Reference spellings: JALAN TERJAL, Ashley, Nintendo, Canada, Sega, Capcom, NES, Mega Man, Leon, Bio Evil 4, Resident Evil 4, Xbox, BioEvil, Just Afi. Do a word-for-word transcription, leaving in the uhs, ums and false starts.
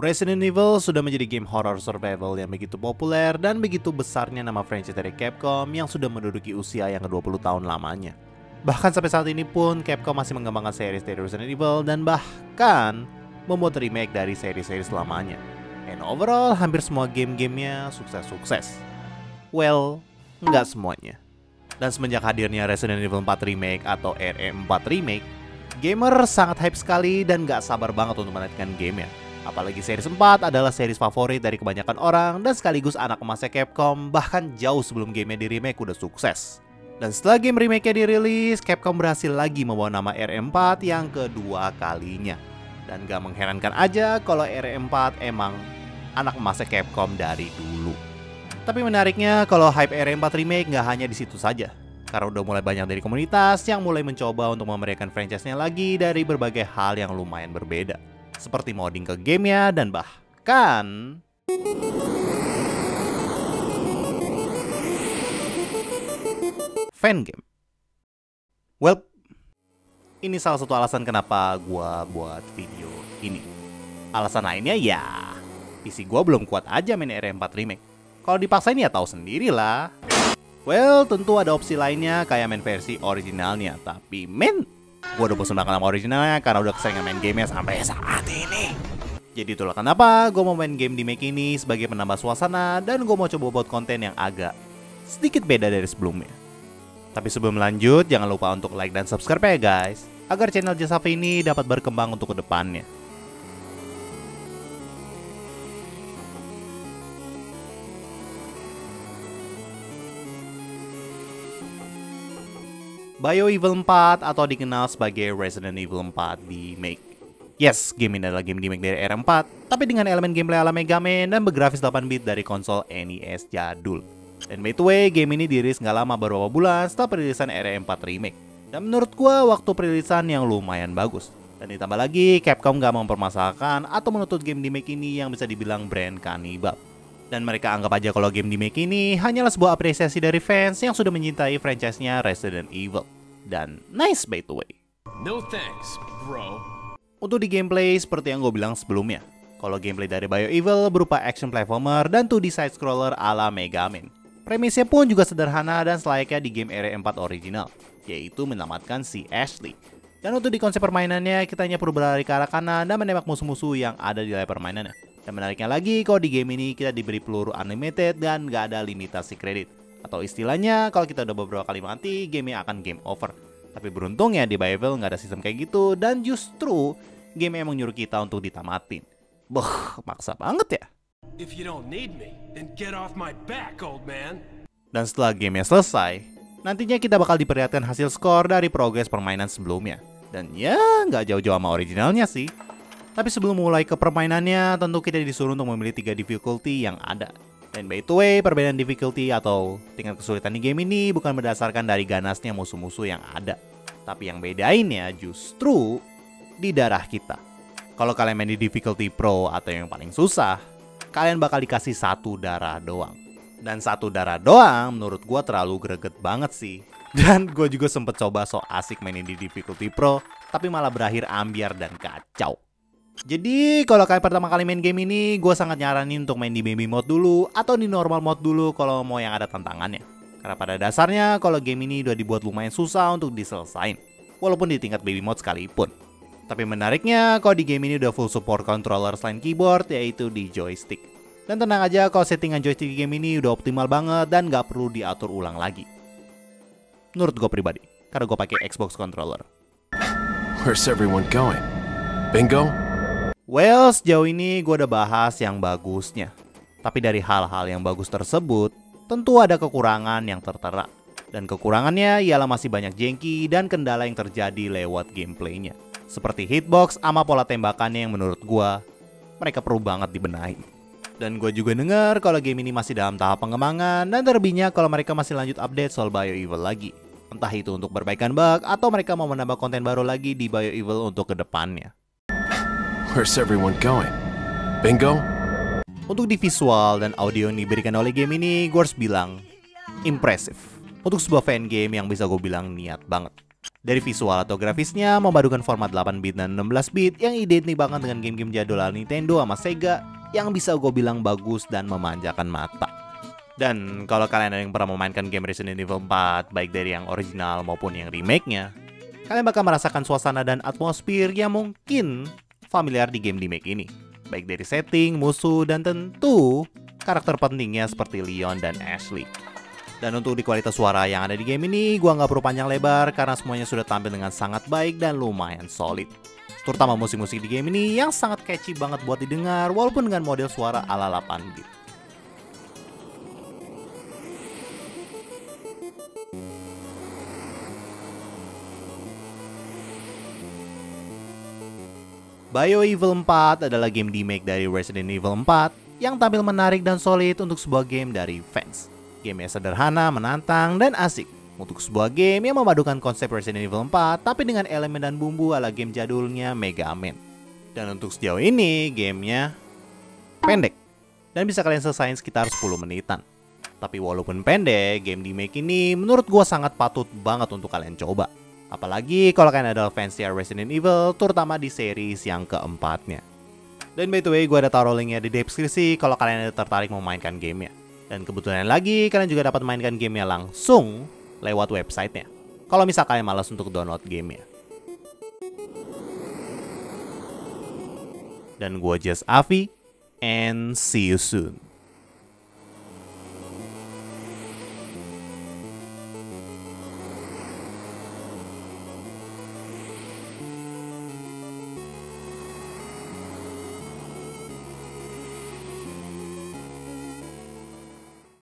Resident Evil sudah menjadi game horror survival yang begitu populer dan begitu besarnya nama franchise dari Capcom yang sudah menduduki usia yang ke dua puluh tahun lamanya. Bahkan sampai saat ini pun Capcom masih mengembangkan series dari Resident Evil dan bahkan membuat remake dari seri-seri selamanya. And overall hampir semua game-gamenya sukses-sukses. Well, nggak semuanya. Dan semenjak hadirnya Resident Evil empat Remake atau R M four Remake, gamer sangat hype sekali dan gak sabar banget untuk menaikkan game-nya. Apalagi series empat adalah series favorit dari kebanyakan orang dan sekaligus anak emasnya Capcom, bahkan jauh sebelum game-nya di remake udah sukses. Dan setelah game remake-nya dirilis, Capcom berhasil lagi membawa nama R M four yang kedua kalinya. Dan gak mengherankan aja kalau R M four emang anak emasnya Capcom dari dulu. Tapi menariknya kalau hype R M four Remake nggak hanya di situ saja. Karena udah mulai banyak dari komunitas yang mulai mencoba untuk memeriahkan franchise-nya lagi dari berbagai hal yang lumayan berbeda. Seperti modding ke gamenya dan bahkan fangame. Well, ini salah satu alasan kenapa gua buat video ini. Alasan lainnya ya, P C gua belum kuat aja main R M four Remake. Kalau dipaksain ya tahu sendirilah. Well, tentu ada opsi lainnya kayak main versi originalnya. Tapi men, gue udah bosan banget sama originalnya karena udah keseringan main gamenya sampai saat ini. Jadi itulah kenapa gue mau main game remake ini sebagai penambah suasana. Dan gue mau coba buat konten yang agak sedikit beda dari sebelumnya. Tapi sebelum lanjut, jangan lupa untuk like dan subscribe ya guys, agar channel Just Afi ini dapat berkembang untuk kedepannya. BioEvil four atau dikenal sebagai Resident Evil four Remake. Yes, game ini adalah game remake dari R M four, tapi dengan elemen gameplay ala Mega Man dan bergrafis delapan bit dari konsol N E S jadul. Dan by the way, game ini dirilis nggak lama, beberapa bulan setelah perilisan R M four Remake. Dan menurut gua waktu perilisan yang lumayan bagus. Dan ditambah lagi, Capcom nggak mempermasalahkan atau menuntut game remake ini yang bisa dibilang brand kanibal. Dan mereka anggap aja kalau game remake ini hanyalah sebuah apresiasi dari fans yang sudah mencintai franchise-nya Resident Evil. Dan nice by the way. No thanks, bro. Untuk di gameplay, seperti yang gue bilang sebelumnya, kalau gameplay dari BioEvil berupa action platformer dan dua D side-scroller ala Mega Man. Premisnya pun juga sederhana dan selayaknya di game R M four original, yaitu menyelamatkan si Ashley. Dan untuk di konsep permainannya, kita hanya perlu berlari ke arah kanan dan menembak musuh-musuh yang ada di layar permainannya. Dan menariknya lagi, kalau di game ini kita diberi peluru unlimited dan gak ada limitasi kredit. Atau istilahnya, kalau kita udah beberapa kali mati, gamenya akan game over. Tapi beruntung ya di BioEvil gak ada sistem kayak gitu, dan justru game emang nyuruh kita untuk ditamatin. Beuh, maksa banget ya. If you don't need me, then get off my back, old man. Dan setelah gamenya selesai, nantinya kita bakal diperlihatkan hasil skor dari progres permainan sebelumnya. Dan ya, gak jauh-jauh sama originalnya sih. Tapi sebelum mulai ke permainannya, tentu kita disuruh untuk memilih tiga difficulty yang ada. Dan by the way, perbedaan difficulty atau tingkat kesulitan di game ini bukan berdasarkan dari ganasnya musuh-musuh yang ada. Tapi yang bedainnya justru di darah kita. Kalau kalian main di difficulty pro atau yang paling susah, kalian bakal dikasih satu darah doang. Dan satu darah doang menurut gue terlalu greget banget sih. Dan gue juga sempet coba so asik mainin di difficulty pro, tapi malah berakhir ambiar dan kacau. Jadi kalau kalian pertama kali main game ini, gue sangat nyaranin untuk main di baby mode dulu atau di normal mode dulu kalau mau yang ada tantangannya. Karena pada dasarnya kalau game ini udah dibuat lumayan susah untuk diselesain, walaupun di tingkat baby mode sekalipun. Tapi menariknya kalau di game ini udah full support controller selain keyboard, yaitu di joystick. Dan tenang aja kalau settingan joystick di game ini udah optimal banget dan gak perlu diatur ulang lagi. Menurut gue pribadi, karena gue pakai Xbox controller. Where's everyone going? Bingo? Well, sejauh ini gue udah bahas yang bagusnya. Tapi dari hal-hal yang bagus tersebut, tentu ada kekurangan yang tertera. Dan kekurangannya ialah masih banyak jengki dan kendala yang terjadi lewat gameplaynya. Seperti hitbox sama pola tembakannya yang menurut gue, mereka perlu banget dibenahi. Dan gue juga dengar kalau game ini masih dalam tahap pengembangan dan terlebihnya kalau mereka masih lanjut update soal BioEvil lagi. Entah itu untuk perbaikan bug atau mereka mau menambah konten baru lagi di BioEvil untuk kedepannya. Where's everyone going? Bingo? Untuk di visual dan audio yang diberikan oleh game ini, gue harus bilang impresif. Untuk sebuah fan game yang bisa gue bilang niat banget. Dari visual atau grafisnya, memadukan format delapan bit dan enam belas bit yang identik banget dengan game-game jadolan Nintendo sama Sega yang bisa gue bilang bagus dan memanjakan mata. Dan kalau kalian ada yang pernah memainkan game Resident Evil empat, baik dari yang original maupun yang remake-nya, kalian bakal merasakan suasana dan atmosfer yang mungkin familiar di game remake ini, baik dari setting, musuh, dan tentu karakter pentingnya seperti Leon dan Ashley. Dan untuk di kualitas suara yang ada di game ini, gua nggak perlu panjang lebar karena semuanya sudah tampil dengan sangat baik dan lumayan solid. Terutama musik-musik di game ini yang sangat catchy banget buat didengar walaupun dengan model suara ala delapan bit. BioEvil empat adalah game remake dari Resident Evil empat yang tampil menarik dan solid untuk sebuah game dari fans. Game yang sederhana, menantang, dan asik untuk sebuah game yang memadukan konsep Resident Evil empat tapi dengan elemen dan bumbu ala game jadulnya Mega Man. Dan untuk sejauh ini, gamenya pendek dan bisa kalian selesaiin sekitar sepuluh menitan. Tapi walaupun pendek, game remake ini menurut gua sangat patut banget untuk kalian coba. Apalagi kalau kalian adalah fans dari Resident Evil, terutama di series yang keempatnya. Dan by the way, gua ada taruh linknya di deskripsi kalau kalian ada tertarik memainkan gamenya. Dan kebetulan lagi, kalian juga dapat mainkan gamenya langsung lewat websitenya, kalau misal kalian malas untuk download gamenya. Dan gua Just Afi, and see you soon.